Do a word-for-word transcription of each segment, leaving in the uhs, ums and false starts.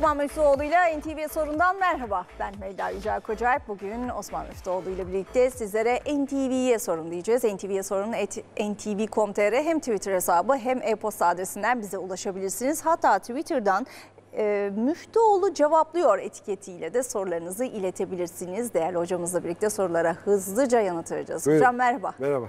Osman Müftüoğlu ile N T V Sorun'dan merhaba. Ben Melda Yücel Kocayip. Bugün Osman Müftüoğlu ile birlikte sizlere N T V'ye sorun diyeceğiz. N T V'ye sorun N T V nokta com nokta t r hem Twitter hesabı hem e-posta adresinden bize ulaşabilirsiniz. Hatta Twitter'dan E, Müftüoğlu cevaplıyor etiketiyle de sorularınızı iletebilirsiniz. Değerli hocamızla birlikte sorulara hızlıca yanıt vereceğiz. Buyurun. Hocam merhaba. Merhaba.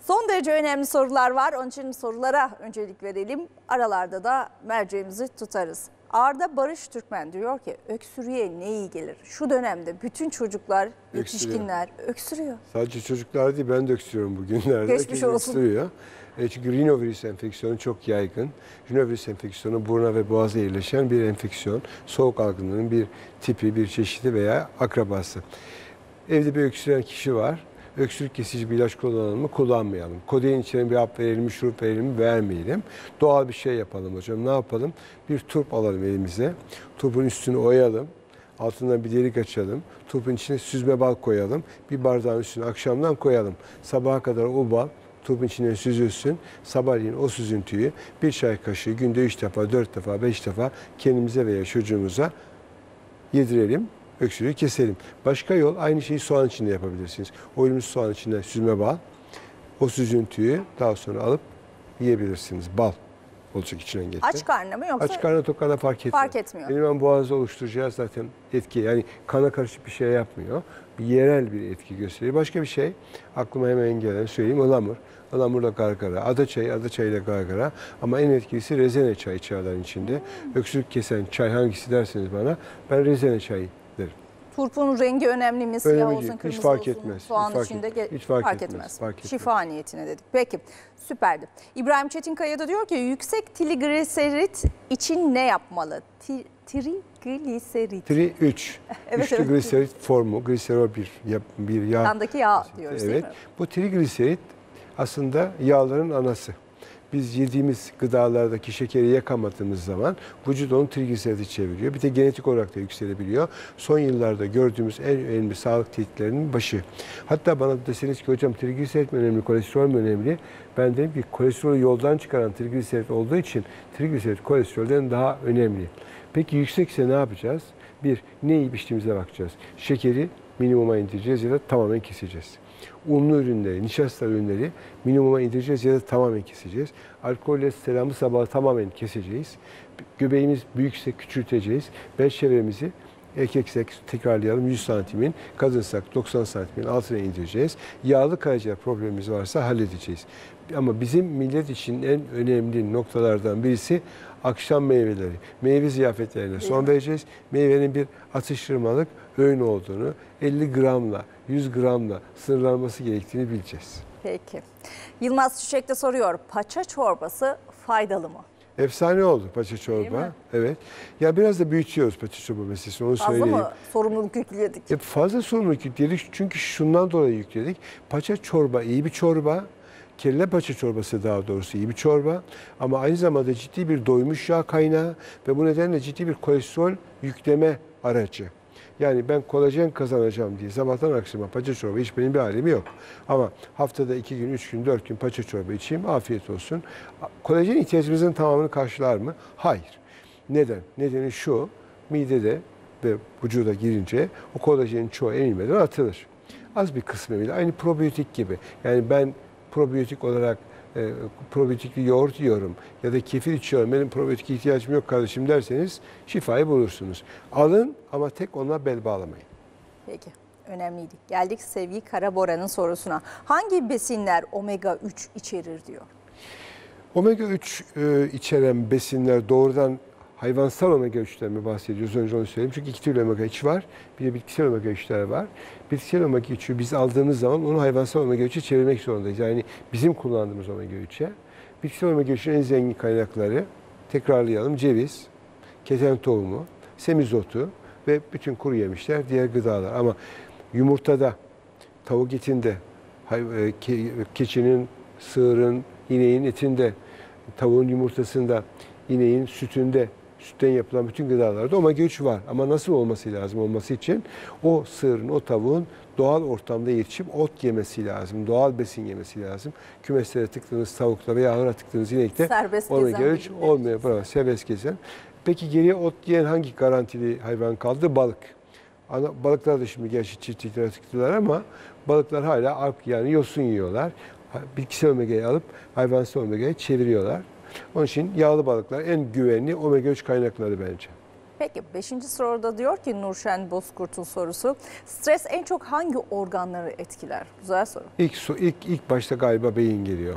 Son derece önemli sorular var. Onun için sorulara öncelik verelim. Aralarda da merceğimizi tutarız. Arda Barış Türkmen diyor ki öksürüğe ne iyi gelir? Şu dönemde bütün çocuklar, yetişkinler öksürüyor. öksürüyor. Sadece çocuklar değil, ben de öksürüyorum bugünlerde. Geçmiş olsun. Öksürüyor. E çünkü rinovirüs enfeksiyonu çok yaygın. Rinovirüs enfeksiyonu buruna ve boğaza yerleşen bir enfeksiyon. Soğuk algınlığının bir tipi, bir çeşidi veya akrabası. Evde bir öksüren kişi var. Öksürük kesici bir ilaç kullanalım mı? Kullanmayalım. Kodein içeren bir hap verelim mi, şurup verelim mi? Vermeyelim. Doğal bir şey yapalım hocam. Ne yapalım? Bir turp alalım elimize. Turpun üstünü oyalım. Altından bir delik açalım. Turpun içine süzme bal koyalım. Bir bardağın üstüne akşamdan koyalım. Sabaha kadar o bal turpun içine süzülsün. Sabahleyin o süzüntüyü bir çay kaşığı günde üç defa, dört defa, beş defa kendimize veya çocuğumuza yedirelim. Öksürüğü keselim. Başka yol, aynı şeyi soğan içinde yapabilirsiniz. Oyulmuş soğan içinde süzme bal. O süzüntüyü daha sonra alıp yiyebilirsiniz. Bal olacak içinden geçti. Aç karnına mı yoksa? Aç karnına tok karnına fark etmiyor. Fark etmiyor. Benim ben boğazda oluşturacağı zaten etki. Yani kana karışık bir şey yapmıyor. Bir yerel bir etki gösteriyor. Başka bir şey aklıma hemen gelen söyleyeyim. Ilamur. Ilamurla karkara. Adaçayı adaçayıyla karkara. Ama en etkilisi rezene çayı çayların içinde. Hmm. Öksürük kesen çay hangisi derseniz bana, ben rezene çayı. Turpun rengi önemli mi? Siyah önemli olsun, kırmızı hiç fark olsun, etmez. Soğan hiç içinde fark, hiç fark, fark etmez. etmez. Fark Şifa etmez. Niyetine dedik. Peki, süperdi. İbrahim Çetinkaya da diyor ki yüksek trigliserit için ne yapmalı? Tri, trigliserit. Tri üç. Evet, evet. Trigliserit formu, gliserol bir, bir yağ. Yandaki yağ diyoruz evet. değil mi? Bu trigliserit aslında yağların anası. Biz yediğimiz gıdalardaki şekeri yakamadığımız zaman vücut onu trigliseride çeviriyor. Bir de genetik olarak da yükselebiliyor. Son yıllarda gördüğümüz en önemli sağlık tehditlerinin başı. Hatta bana deseniz ki hocam trigliserit mi önemli, kolesterol mü önemli? Ben dedim ki kolesterolü yoldan çıkaran trigliserit olduğu için trigliserit kolesterolden daha önemli. Peki yüksekse ne yapacağız? Bir, ne yiyip içtiğimize bakacağız. Şekeri minimuma indireceğiz ya da tamamen keseceğiz. Unlu ürünleri, nişasta ürünleri minimuma indireceğiz ya da tamamen keseceğiz. Alkolle selamı sabahı tamamen keseceğiz. Göbeğimiz büyükse küçülteceğiz. Bel çevremizi erkeksek tekrarlayalım yüz santimin, kadınsak doksan santimin altına indireceğiz. Yağlı karaciğer problemimiz varsa halledeceğiz. Ama bizim millet için en önemli noktalardan birisi akşam meyveleri, meyve ziyafetlerine son vereceğiz. Meyvenin bir atıştırmalık öğün olduğunu, elli gramla, yüz gramla sınırlanması gerektiğini bileceğiz. Peki. Yılmaz Çiçek de soruyor, paça çorbası faydalı mı? Efsane oldu paça çorba. Evet. Ya biraz da büyütüyoruz paça çorba meselesini, onu fazla söyleyeyim. Fazla mı sorumluluk yükledik? E fazla sorumluluk yükledik çünkü şundan dolayı yükledik. Paça çorba iyi bir çorba. Kelle paça çorbası daha doğrusu iyi bir çorba ama aynı zamanda ciddi bir doymuş yağ kaynağı ve bu nedenle ciddi bir kolesterol yükleme aracı. Yani ben kolajen kazanacağım diye sabahtan akşama paça çorba içmenin bir alemi yok. Ama haftada iki gün, üç gün, dört gün paça çorba içeyim, afiyet olsun. Kolajen ihtiyacımızın tamamını karşılar mı? Hayır. Neden? Nedeni şu, midede ve vücuda girince o kolajenin çoğu emilmeden atılır. Az bir kısmı bile, aynı probiyotik gibi. Yani ben probiyotik olarak e, probiyotikli yoğurt yiyorum ya da kefir içiyorum, benim probiyotik ihtiyacım yok kardeşim derseniz şifayı bulursunuz. Alın ama tek onunla bel bağlamayın. Peki, önemliydi. Geldik Sevgi Karabora'nın sorusuna. Hangi besinler omega üç içerir diyor. Omega üç e, içeren besinler doğrudan hayvansal omega üç'ten mi bahsediyoruz? Önce onu söyleyeyim. Çünkü iki türlü omega üç var. Bir de bitkisel omega üç'ler var. Bitkisel omega üç'ü biz aldığımız zaman onu hayvansal omega üç'e çevirmek zorundayız. Yani bizim kullandığımız omega üç'e. Bitkisel omega üçün en zengin kaynakları tekrarlayalım. Ceviz, keten tohumu, semizotu ve bütün kuru yemişler, diğer gıdalar. Ama yumurtada, tavuk etinde, keçinin, sığırın, ineğin etinde, tavuğun yumurtasında, İneğin sütünde, sütten yapılan bütün gıdalarda omega üç var. Ama nasıl olması lazım olması için? O sığırın, o tavuğun doğal ortamda yetişip ot yemesi lazım. Doğal besin yemesi lazım. Kümeslere tıktığınız tavukla veya ahıra tıktığınız inekte omega üç olmuyor. Serbest gezen. Peki geriye ot diyen hangi garantili hayvan kaldı? Balık. Ana, balıklar da şimdi gerçi çiftliklere çıktılar ama balıklar hala arp, yani yosun yiyorlar. Bitkisel omegayı alıp hayvansal omegayı çeviriyorlar. Onun için yağlı balıklar en güvenli omega üç kaynakları bence. Peki beşinci soruda diyor ki Nurşen Bozkurt'un sorusu. Stres en çok hangi organları etkiler? Güzel soru. İlk, ilk, ilk başta galiba beyin geliyor.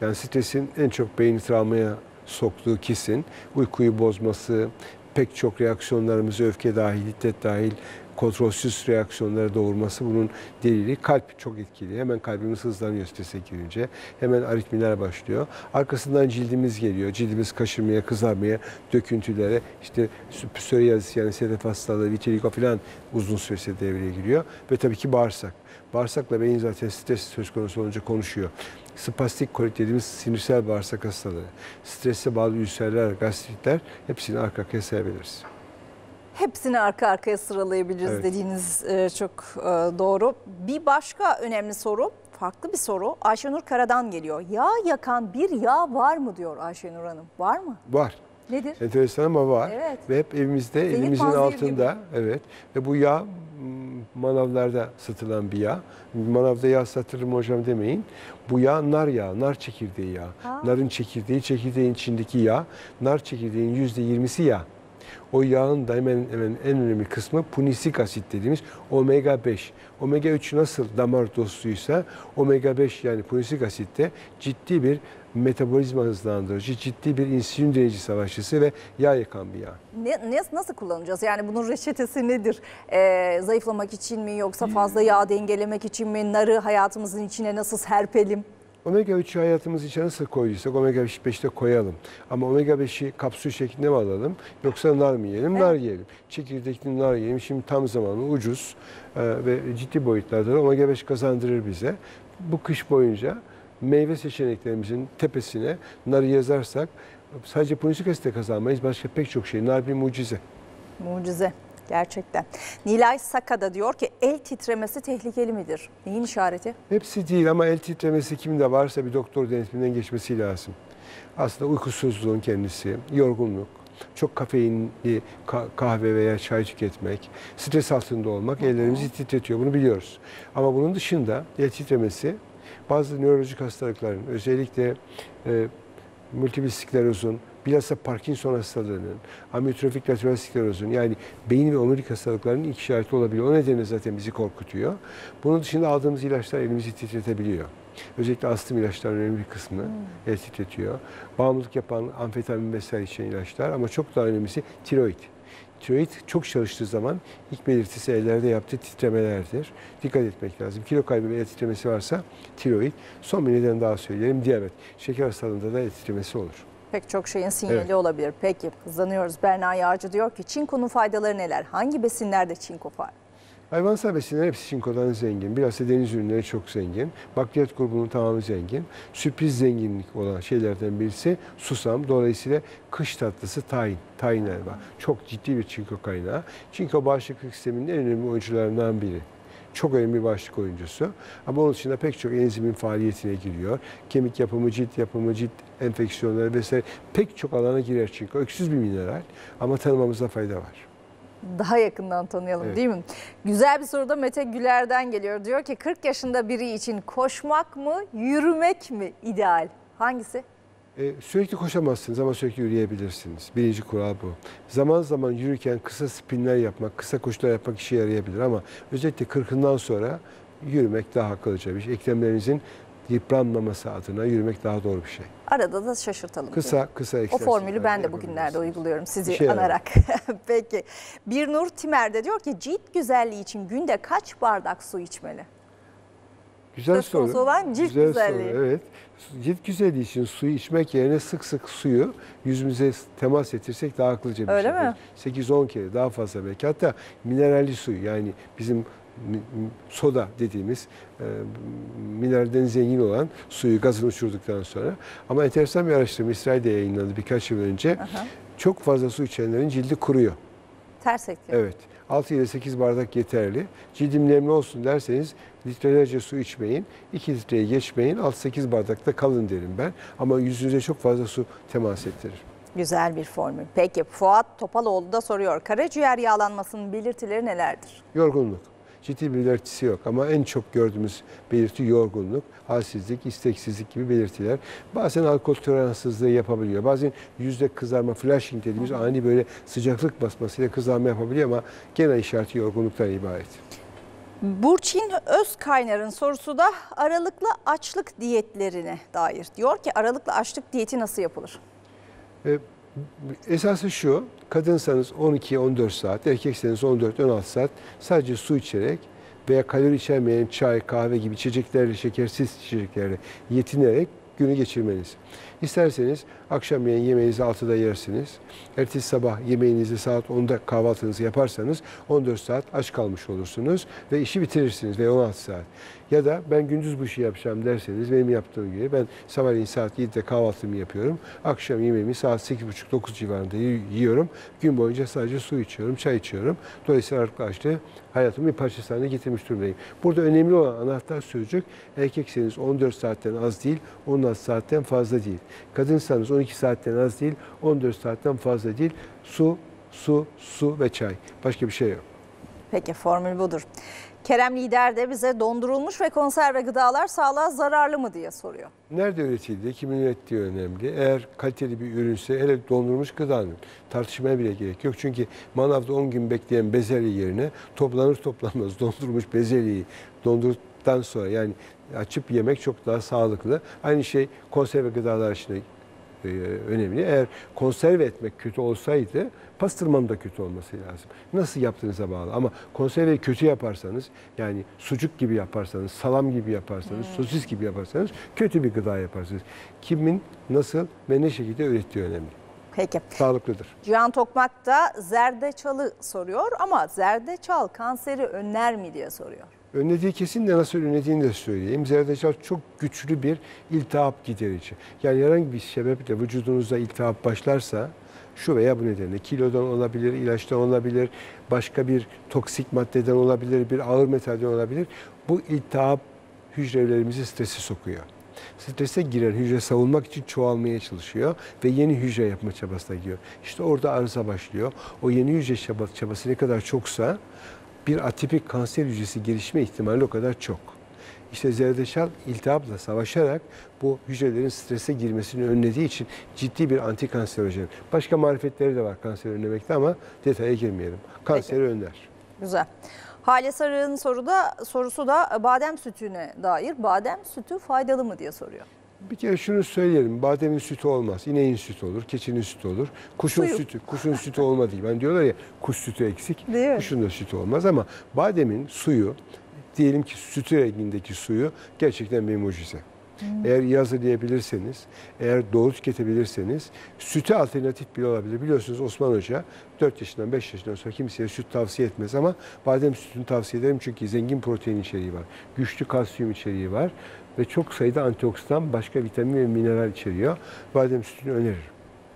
Yani stresin en çok beyni travmaya soktuğu kesin. Uykuyu bozması, pek çok reaksiyonlarımızı öfke dahil, hiddet dahil kontrolsüz reaksiyonlara doğurması bunun delili. Kalp çok etkili. Hemen kalbimiz hızlanıyor strese girince. Hemen aritmiler başlıyor. Arkasından cildimiz geliyor. Cildimiz kaşınmaya, kızarmaya, döküntülere, işte psoriasis yani sedef hastalığı, vitiligo falan uzun süresi devreye giriyor. Ve tabii ki bağırsak. Bağırsakla beyin zaten stres söz konusu olunca konuşuyor. Spastik kolit dediğimiz sinirsel bağırsak hastalığı, strese bağlı ülserler, gastritler hepsini arka arkaya sayabiliriz. Hepsini arka arkaya sıralayabiliriz, evet. Dediğiniz çok doğru. Bir başka önemli soru, farklı bir soru. Ayşenur Kara'dan geliyor. Yağ yakan bir yağ var mı diyor Ayşenur Hanım. Var mı? Var. Nedir? Enteresan ama var. Evet. Ve hep evimizde, zehir elimizin altında. Gibi. Evet. Ve bu yağ manavlarda satılan bir yağ. Manavda yağ satırım hocam demeyin. Bu yağ nar yağı, nar çekirdeği yağı. Ha. Narın çekirdeği, çekirdeğin içindeki yağ. Nar çekirdeğin yüzde yirmisi yağ. O yağın da hemen, hemen en önemli kısmı punisik asit dediğimiz omega beş. omega üç nasıl damar dostuysa omega beş yani punisik asitte ciddi bir metabolizma hızlandırıcı, ciddi bir insülin direnci savaşçısı ve yağ yakan bir yağ. Ne, nasıl kullanacağız? Yani bunun reçetesi nedir? Ee, zayıflamak için mi yoksa fazla yağ dengelemek için mi? Narı hayatımızın içine nasıl serpelim? omega üçü hayatımız için nasıl koyduysak omega beşi de koyalım. Ama omega beşi kapsül şeklinde mi alalım yoksa nar mı yiyelim? Evet. Nar yiyelim. Çekirdekli nar yiyelim. Şimdi tam zamanlı, ucuz ve ciddi boyutlarda da omega beş kazandırır bize. Bu kış boyunca meyve seçeneklerimizin tepesine narı yazarsak sadece polisik asit kazanmayız. Başka pek çok şey. Nar bir mucize. Mucize. Gerçekten. Nilay Saka da diyor ki el titremesi tehlikeli midir? Neyin işareti? Hepsi değil ama el titremesi kimde varsa bir doktor denetiminden geçmesi lazım. Aslında uykusuzluğun kendisi, yorgunluk, çok kafeinli kahve veya çay tüketmek, stres altında olmak ellerimizi titretiyor. Bunu biliyoruz. Ama bunun dışında el titremesi bazı nörolojik hastalıkların özellikle e, multiple sklerozun, bilhassa Parkinson hastalığının, amyotrofik lateral sklerozun yani beyin ve omurilik hastalıklarının ilk işareti olabiliyor. O nedenle zaten bizi korkutuyor. Bunun dışında aldığımız ilaçlar elimizi titretebiliyor. Özellikle astım ilaçların önemli bir kısmını hmm. el titretiyor. Bağımlılık yapan amfetamin vesaire içeren ilaçlar ama çok daha önemlisi tiroid. Tiroid çok çalıştığı zaman ilk belirtisi ellerde yaptığı titremelerdir. Dikkat etmek lazım. Kilo kaybı ve el titremesi varsa tiroid. Son bir neden daha söyleyelim. Diyabet. Şeker hastalığında da el titremesi olur. Pek çok şeyin sinyali evet. olabilir. Peki hızlanıyoruz. Berna Yağcı diyor ki çinkonun faydaları neler? Hangi besinlerde çinko var? Hayvansal besinler hepsi çinkodan zengin. Biraz da deniz ürünleri çok zengin. Bakliyat grubunun tamamı zengin. Sürpriz zenginlik olan şeylerden birisi susam. Dolayısıyla kış tatlısı tahin. Tahin helva. Çok ciddi bir çinko kaynağı. Çinko bağışıklık sisteminin en önemli oyuncularından biri. Çok önemli bir başlık oyuncusu. Ama onun dışında pek çok enzimin faaliyetine giriyor. Kemik yapımı, cilt yapımı, cilt enfeksiyonları vesaire pek çok alana girer çinko. Öksüz bir mineral ama tanımamızda fayda var. Daha yakından tanıyalım evet. değil mi? Güzel bir soru da Mete Güler'den geliyor. Diyor ki kırk yaşında biri için koşmak mı, yürümek mi ideal? Hangisi? Ee, sürekli koşamazsınız ama sürekli yürüyebilirsiniz. Birinci kural bu. Zaman zaman yürürken kısa spinler yapmak, kısa koşular yapmak işe yarayabilir ama özellikle kırkından sonra yürümek daha akıllıca bir şey. Eklemlerinizin yıpranmaması adına yürümek daha doğru bir şey. Arada da şaşırtalım. Kısa kısa egzersizler. O formülü ben de bugünlerde uyguluyorum sizi şey anarak. Peki. Bir Nur Timer de diyor ki cilt güzelliği için günde kaç bardak su içmeli? Güzel soru. Olan cilt güzel güzelliği. Soru, evet. Cilt güzelliği için suyu içmek yerine sık sık suyu yüzümüze temas ettirsek daha akıllıca bir öyle şey. sekiz on kere daha fazla belki. Hatta mineralli suyu yani bizim soda dediğimiz e, mineralden zengin olan suyu gazını uçurduktan sonra. Ama enteresan bir araştırma İsrail'de yayınlandı birkaç yıl önce. Aha. Çok fazla su içenlerin cildi kuruyor. Ters etkiyor. Evet. altı ile sekiz bardak yeterli. Cildim nemli olsun derseniz litrelerce su içmeyin. iki litreyi geçmeyin. altı sekiz bardakta kalın derim ben. Ama yüzünüze çok fazla su temas ettirir. Güzel bir formül. Peki Fuat Topaloğlu da soruyor. Karaciğer yağlanmasının belirtileri nelerdir? Yorgunluk. Ciddi bir belirtisi yok ama en çok gördüğümüz belirti yorgunluk, halsizlik, isteksizlik gibi belirtiler. Bazen alkol toleransızlığı yapabiliyor. Bazen yüzde kızarma, flashing dediğimiz Hı. ani böyle sıcaklık basmasıyla kızarma yapabiliyor ama genel işareti yorgunluktan ibaret. Burçin Özkaynar'ın sorusu da aralıklı açlık diyetlerine dair. Diyor ki aralıklı açlık diyeti nasıl yapılır? E, esası şu, kadınsanız on iki on dört saat, erkekseniz on dört on altı saat sadece su içerek veya kalori içermeyen çay, kahve gibi içeceklerle, şekersiz içeceklerle yetinerek günü geçirmeniz. İsterseniz akşam yemeğinizi altıda yersiniz. Ertesi sabah yemeğinizi saat onda kahvaltınızı yaparsanız on dört saat aç kalmış olursunuz ve işi bitirirsiniz ve on altı saat. Ya da ben gündüz bu işi yapacağım derseniz benim yaptığım gibi ben sabahleyin saat yedide kahvaltımı yapıyorum. Akşam yemeğimi saat sekiz buçuk dokuz civarında yiyorum. Gün boyunca sadece su içiyorum, çay içiyorum. Dolayısıyla aralıklı açlığı hayatımın bir parçası haline getirmiş durumdayım. Burada önemli olan anahtar sözcük erkekseniz on dört saatten az değil, on altı saatten fazla değil. Kadınsanız on iki saatten az değil, on dört saatten fazla değil. Su, su, su ve çay. Başka bir şey yok. Peki formül budur. Kerem Lider de bize dondurulmuş ve konserve gıdalar sağlığa zararlı mı diye soruyor. Nerede üretildi, kimin ürettiği önemli. Eğer kaliteli bir ürünse hele dondurulmuş gıdanın tartışmaya bile gerek yok. Çünkü manavda on gün bekleyen bezelye yerine toplanır toplanmaz dondurulmuş bezelyeyi dondurduktan sonra yani açıp yemek çok daha sağlıklı. Aynı şey konserve gıdalar için e, önemli. Eğer konserve etmek kötü olsaydı pastırmanın da kötü olması lazım. Nasıl yaptığınıza bağlı ama konserveyi kötü yaparsanız yani sucuk gibi yaparsanız, salam gibi yaparsanız, hmm. sosis gibi yaparsanız kötü bir gıda yaparsınız. Kimin nasıl ve ne şekilde ürettiği önemli. Peki. Sağlıklıdır. Can Tokmak da zerdeçalı soruyor ama zerdeçal kanseri önler mi diye soruyor. Önlediği kesin de nasıl önlediğini de söyleyeyim. Zerdeçal çok güçlü bir iltihap giderici. Yani herhangi bir sebeple vücudunuzda iltihap başlarsa şu veya bu nedenle kilodan olabilir, ilaçtan olabilir, başka bir toksik maddeden olabilir, bir ağır metalden olabilir. Bu iltihap hücrelerimizi strese sokuyor. Strese giren hücre savunmak için çoğalmaya çalışıyor ve yeni hücre yapma çabasına giriyor. İşte orada arıza başlıyor. O yeni hücre çabası ne kadar çoksa bir atipik kanser hücresi gelişme ihtimali o kadar çok. İşte zerdeçal iltihapla savaşarak bu hücrelerin strese girmesini önlediği için ciddi bir antikanserojen. Başka marifetleri de var kanseri önlemekte ama detaya girmeyelim. Kanseri Peki. önler. Güzel. Hale Sarı'nın soruda, sorusu da badem sütüne dair. Badem sütü faydalı mı diye soruyor. Bir kere şunu söyleyelim. Bademin sütü olmaz. İneğin sütü olur, keçinin sütü olur. Kuşun Suyu. sütü, kuşun sütü olmadı. Ben diyorlar ya kuş sütü eksik. Değil kuşun mi? da sütü olmaz ama bademin suyu, diyelim ki sütü rengindeki suyu gerçekten bir mucize. Hmm. Eğer iyi hazırlayabilirseniz, eğer doğru tüketebilirseniz sütü alternatif bile olabilir. Biliyorsunuz Osman Hoca dört yaşından beş yaşından sonra kimseye süt tavsiye etmez ama badem sütünü tavsiye ederim çünkü zengin protein içeriği var. Güçlü kalsiyum içeriği var. Ve çok sayıda antioksidan, başka vitamin ve mineral içeriyor. Badem sütünü öneririm.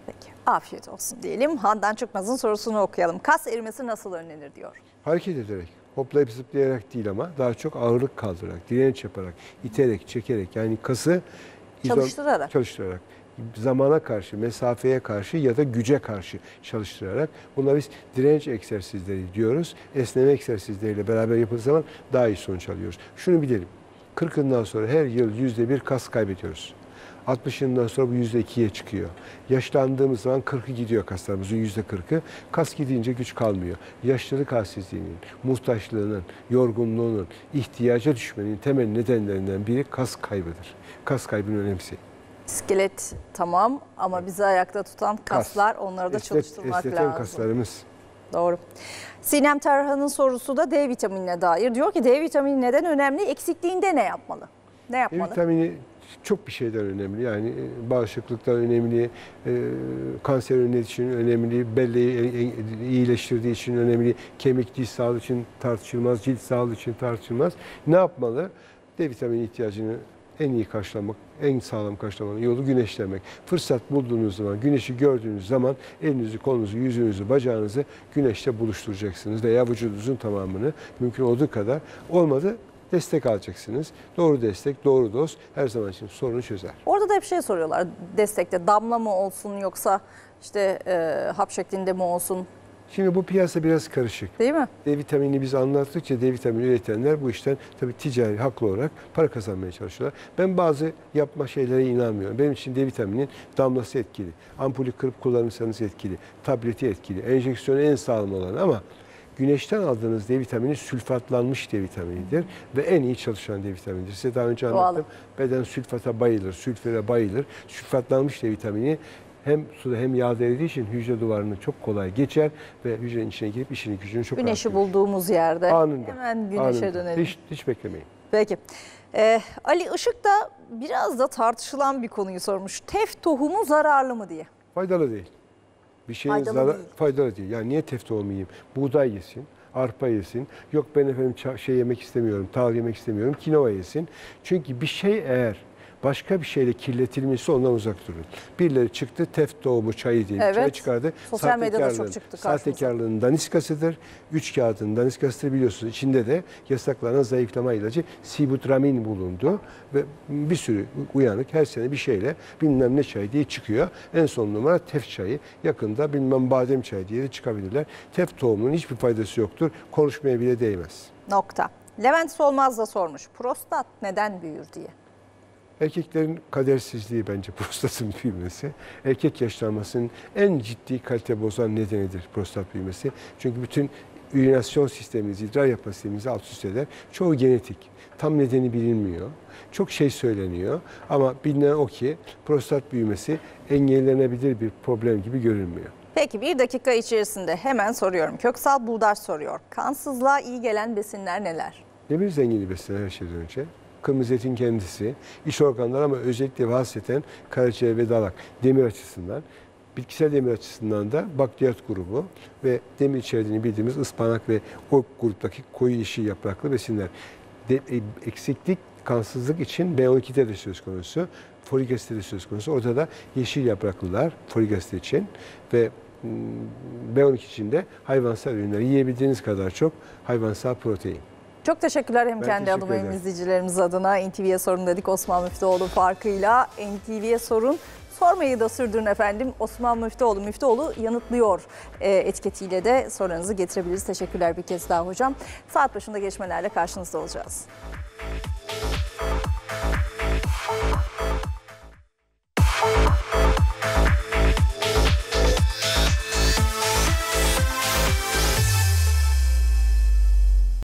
Peki, afiyet olsun diyelim. Handan Çıkmaz'ın sorusunu okuyalım. Kas erimesi nasıl önlenir diyor. Hareket ederek, hoplayıp zıplayarak değil ama daha çok ağırlık kaldırarak, direnç yaparak, iterek, çekerek yani kası çalıştırarak. çalıştırarak. Zamana karşı, mesafeye karşı ya da güce karşı çalıştırarak buna biz direnç egzersizleri diyoruz. Esneme egzersizleriyle beraber yapıldığı zaman daha iyi sonuç alıyoruz. Şunu bilelim. kırkından sonra her yıl yüzde bir kas kaybediyoruz. altmışından sonra bu yüzde ikiye çıkıyor. Yaşlandığımız zaman kırkı gidiyor kaslarımızın yüzde kırkı. Kas gidince güç kalmıyor. Yaşlılık halsizliğinin, muhtaçlığının, yorgunluğunun, ihtiyaca düşmenin temel nedenlerinden biri kas kaybıdır. Kas kaybının önemsi. İskelet tamam ama bizi ayakta tutan kaslar kas. onları da Eslet, çalıştırmak lazım. kaslarımız. Doğru. Sinem Tarhan'ın sorusu da D vitaminine dair. Diyor ki D vitamini neden önemli? Eksikliğinde ne yapmalı? Ne yapmalı? D vitamini çok bir şeyden önemli. Yani bağışıklıktan önemli, kanser önlediği için önemli, belleği iyileştirdiği için önemli, kemik cilt sağlığı için tartışılmaz, cilt sağlığı için tartışılmaz. Ne yapmalı? D vitamini ihtiyacını en iyi karşılamak, en sağlam karşılamanın yolu güneşlemek. Fırsat bulduğunuz zaman, güneşi gördüğünüz zaman elinizi, kolunuzu, yüzünüzü, bacağınızı güneşte buluşturacaksınız veya vücudunuzun tamamını mümkün olduğu kadar. Olmadı destek alacaksınız. Doğru destek, doğru doz her zaman için sorunu çözer. Orada da hep şey soruyorlar destekte, damla mı olsun yoksa işte e, hap şeklinde mi olsun? Şimdi bu piyasa biraz karışık. Değil mi? D vitamini biz anlattıkça D vitamini üretenler bu işten tabii ticari haklı olarak para kazanmaya çalışıyorlar. Ben bazı yapma şeylere inanmıyorum. Benim için D vitaminin damlası etkili. Ampulü kırıp kullanırsanız etkili. Tableti etkili. Enjeksiyonu en sağlam olan ama güneşten aldığınız D vitamini sülfatlanmış D vitaminidir ve en iyi çalışan D vitaminidir. Size daha önce anlattım. Beden sülfata bayılır, sülfüre bayılır. Sülfatlanmış D vitamini hem suda hem yağda eridiği için hücre duvarını çok kolay geçer ve hücrenin içine girip işini gücünü çok rahat. Güneşi bulduğumuz yerde anında, hemen güneşe anında dönelim. Hiç, hiç beklemeyin. Peki. Ee, Ali Işık da biraz da tartışılan bir konuyu sormuş. Tef tohumu zararlı mı diye. Faydalı değil. Bir şeyin faydalı, zarar, değil. faydalı değil. Yani niye tef tohumu yiyeyim? Buğday yesin, arpa yesin. Yok ben efendim şey yemek istemiyorum, tahıl yemek istemiyorum, kinova yesin. Çünkü bir şey eğer başka bir şeyle kirletilmesi ondan uzak durun. Birileri çıktı tef tohumu çayı diye evet, çay çıkardı. Sosyal medyada çok çıktı karşımıza. Sahtekarlığın daniskasıdır. Üç kağıdın daniskasıdır biliyorsunuz. İçinde de yasaklanan zayıflama ilacı sibutramin bulundu. Ve bir sürü uyanık her sene bir şeyle bilmem ne çayı diye çıkıyor. En son numara tef çayı. Yakında bilmem badem çayı diye de çıkabilirler. Tef tohumunun hiçbir faydası yoktur. Konuşmaya bile değmez. Nokta. Levent Solmaz da sormuş. Prostat neden büyür diye. Erkeklerin kadersizliği bence prostatın büyümesi. Erkek yaşlanmasının en ciddi kalite bozan nedenidir prostat büyümesi. Çünkü bütün ürinasyon sistemimizi, idrar yapma sistemimizi alt üst eder. Çoğu genetik. Tam nedeni bilinmiyor. Çok şey söyleniyor ama bilinen o ki prostat büyümesi engellenebilir bir problem gibi görünmüyor. Peki bir dakika içerisinde hemen soruyorum. Köksal Buğdar soruyor. Kansızlığa iyi gelen besinler neler? Demir zengini besinler her şeyden önce. Kırmızı etin kendisi, iç organlar ama özellikle bahseden karaciğer ve dalak demir açısından, bitkisel demir açısından da bakliyat grubu ve demir içerdiğini bildiğimiz ıspanak ve o gruptaki koyu yeşil yapraklı besinler. De, eksiklik, kansızlık için B on iki'de de söz konusu, folik asit'te de söz konusu. Orada da yeşil yapraklılar folik asit için ve B on iki için de hayvansal ürünleri yiyebildiğiniz kadar çok hayvansal protein. Çok teşekkürler hem ben kendi teşekkür adıma hem izleyicilerimiz adına. N T V'ye sorun dedik Osman Müftüoğlu farkıyla. N T V'ye sorun. Sormayı da sürdürün efendim. Osman Müftüoğlu, Müftüoğlu yanıtlıyor etiketiyle de sorularınızı getirebiliriz. Teşekkürler bir kez daha hocam. Saat başında gelişmelerle karşınızda olacağız.